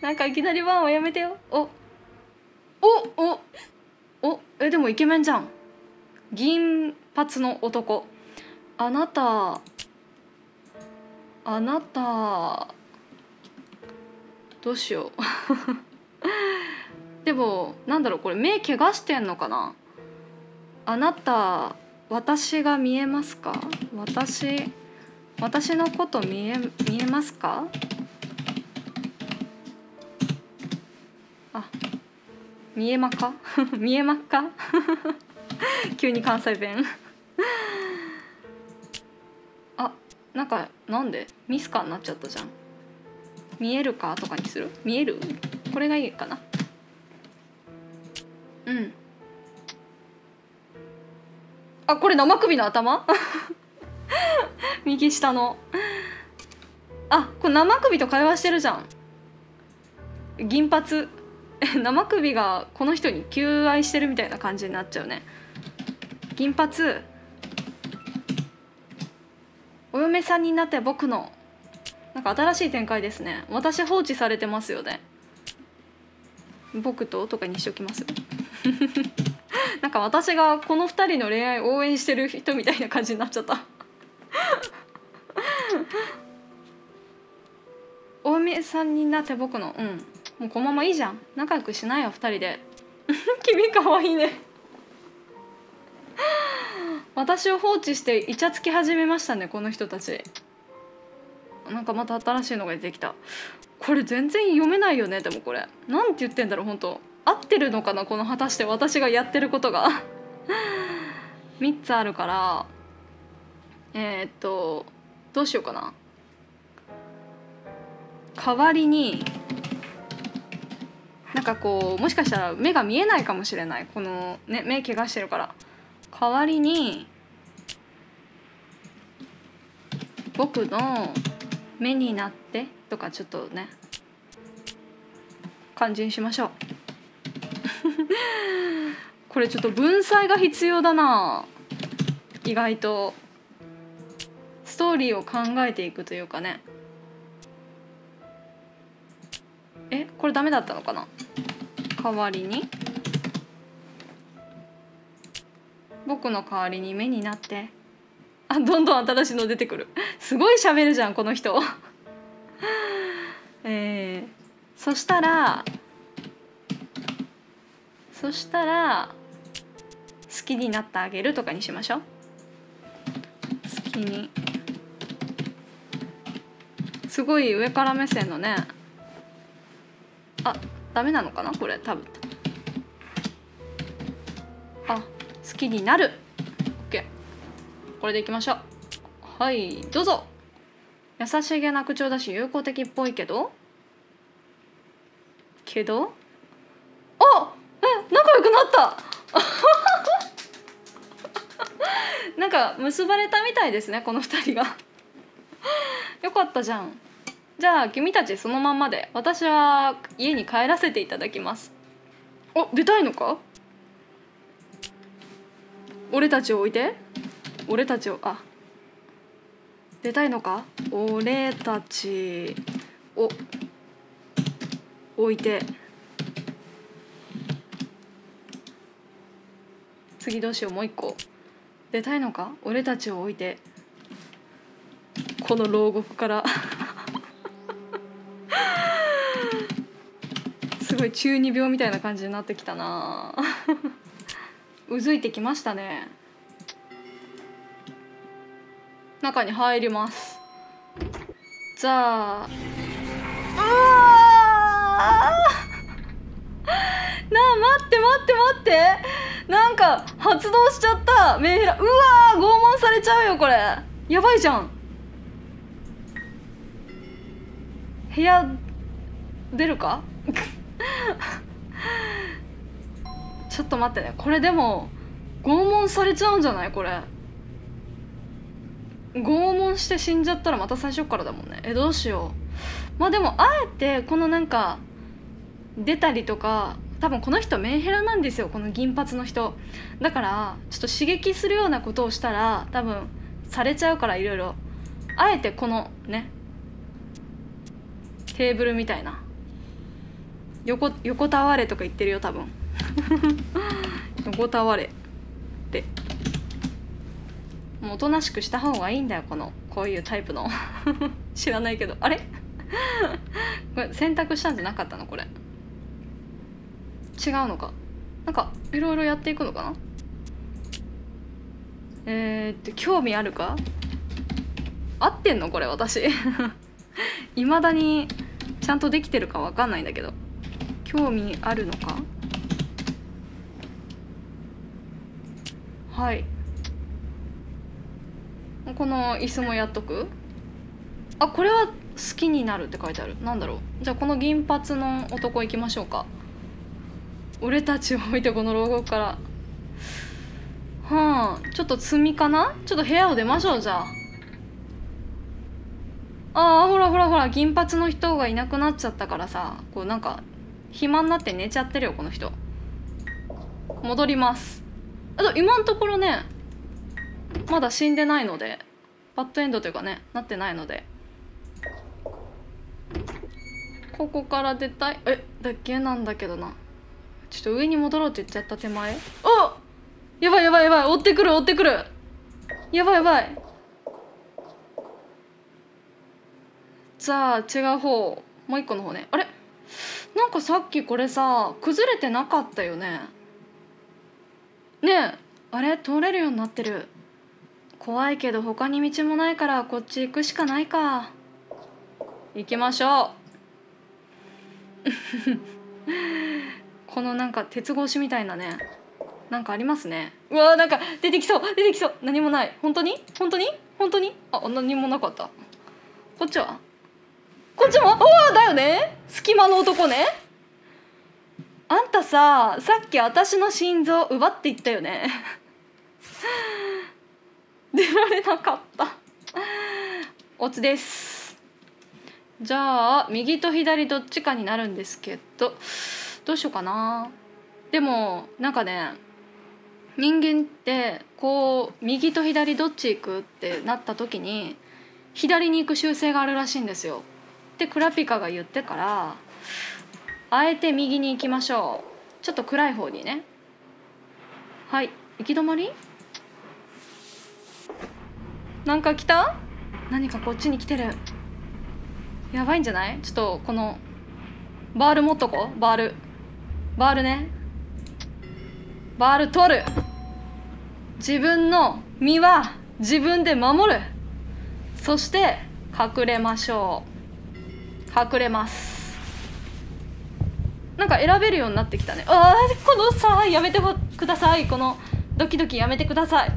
なんかいきなりワンはやめてよ。おえ、でもイケメンじゃん。銀髪の男。あなたどうしようでもなんだろう、これ目怪我してんのかな。あなた私が見えますか。私のこと見えますか。あ、見えまか見えまか急に関西弁あ、なんでミスカになっちゃったじゃん。見えるかとかにする。見える、これがいいかな。うん。あ、これ生首の頭右下の。あ、これ生首と会話してるじゃん。銀髪生首がこの人に求愛してるみたいな感じになっちゃうね。銀髪、お嫁さんになって僕の、なんか新しい展開ですね。私放置されてますよね。僕ととかにしときますなんか私がこの2人の恋愛応援してる人みたいな感じになっちゃったお嫁さんになって僕の、うん。もうこのままいいじゃん。仲良くしないよ2人で君かわいいね私を放置してイチャつき始めましたね、この人たち。なんかまた新しいのが出てきた。これ全然読めないよね。でもこれなんて言ってんだろう。本当合ってるのかな、この果たして私がやってることが3つあるから、どうしようかな。代わりになんかこう、もしかしたら目が見えないかもしれない、このね、目怪我してるから。代わりに僕の目になってとか、ちょっとね感じにしましょうこれちょっと文才が必要だな。意外とストーリーを考えていくというかね。え、これダメだったのかな。代わりに僕の代わりに目になって。あ、どんどん新しいの出てくるすごい喋るじゃんこの人そしたら好きになってあげるとかにしましょう。好きに、すごい上から目線のね。あ、ダメなのかなこれ多分。あ、好きになる。 OK、 これでいきましょう。はい、どうぞ。優しげな口調だし友好的っぽいけどあ、え、仲良くなったなんか結ばれたみたいですね、この2人がよかったじゃん。じゃあ君たちそのまんまで、私は家に帰らせていただきます。あ、出たいのか。俺たちを置いて、俺たちを、あ、出たいのか。俺たちを置いて、次どうしよう。もう一個出たいのか。俺たちを置いて、この牢獄からすごい中二病みたいな感じになってきたなうずいてきましたね。中に入ります。じゃあ、うわなあ、待ってなんか発動しちゃった。メンヘラ、うわー、拷問されちゃうよこれ。やばいじゃん。部屋出るかちょっと待ってね、これでも拷問されちゃうんじゃない。これ拷問して死んじゃったらまた最初からだもんね。え、どうしよう。まあでもあえてこのなんか出たりとか、多分この人メンヘラなんですよ、この銀髪の人だから。ちょっと刺激するようなことをしたら多分されちゃうから、いろいろあえてこのねテーブルみたいな横たわれとか言ってるよ多分横たわれってもうおとなしくした方がいいんだよこういうタイプの知らないけどあれこれ選択したんじゃなかったのこれ違うのかなんかいろいろやっていくのかな興味あるか合ってんのこれ私いまだにちゃんとできてるかわかんないんだけど興味あるのかはいこの椅子もやっとくあこれは好きになるって書いてあるなんだろうじゃあこの銀髪の男いきましょうか俺たちを置いてこの牢獄からはあちょっと積みかなちょっと部屋を出ましょうじゃああーほらほらほら銀髪の人がいなくなっちゃったからさこうなんか暇になって寝ちゃってるよこの人戻りますあと今のところねまだ死んでないのでバッドエンドというかねなってないのでここから出たいえだけなんだけどなちょっと上に戻ろうって言っちゃった手前あやばいやばいやばい追ってくるやばいやばいじゃあ違う方もう一個の方ねあれなんかさっきこれさ崩れてなかったよねねえあれ通れるようになってる怖いけど他に道もないからこっち行くしかないか行きましょうこのなんか鉄格子みたいなねなんかありますねうわーなんか出てきそう何もない本当にあ何もなかったこっちはこっちもおおだよね隙間の男ねあんたささっき私の心臓奪っていったよね出られなかったおつですじゃあ右と左どっちかになるんですけどどうしようかなでもなんかね人間ってこう右と左どっち行くってなった時に左に行く習性があるらしいんですよってクラピカが言ってからあえて右に行きましょうちょっと暗い方にねはい行き止まりなんか来た何かこっちに来てるやばいんじゃないちょっとこのバール持っとこうバールねバール取る自分の身は自分で守るそして隠れましょう隠れますなんか選べるようになってきたねああこのさやめてくださいこのドキドキやめてください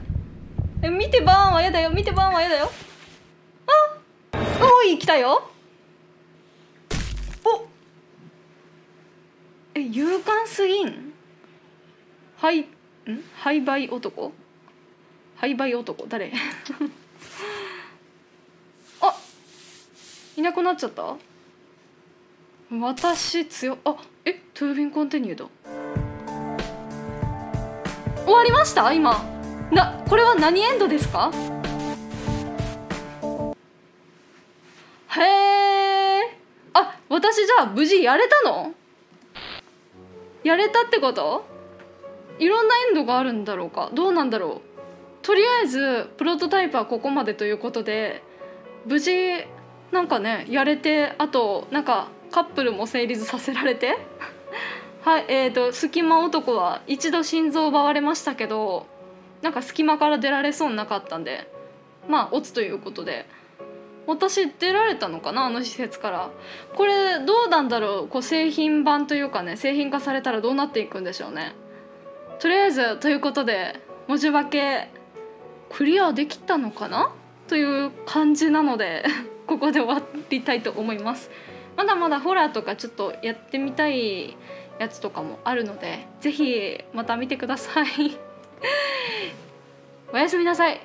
え見てバーンはやだよ見てバーンはやだよあっおい来たよおえ勇敢すぎんはいん廃売男誰いなくなっちゃった私強あえトゥービンコンティニューだ終わりました今これは何エンドですかへえあ私じゃあ無事やれたってこといろんなエンドがあるんだろうかどうなんだろうとりあえずプロトタイプはここまでということで無事なんかねやれてあとなんかカップルも成立させられてはい隙間男は一度心臓を奪われましたけどなんか隙間から出られそうになかったんでまあオツということで私出られたのかなあの施設からこれどうなんだろうこう製品版というかね製品化されたらどうなっていくんでしょうねとりあえずということで文字化けクリアできたのかなという感じなのでここで終わりたいと思います。まだまだホラーとかちょっとやってみたいやつとかもあるので、ぜひまた見てください。おやすみなさい。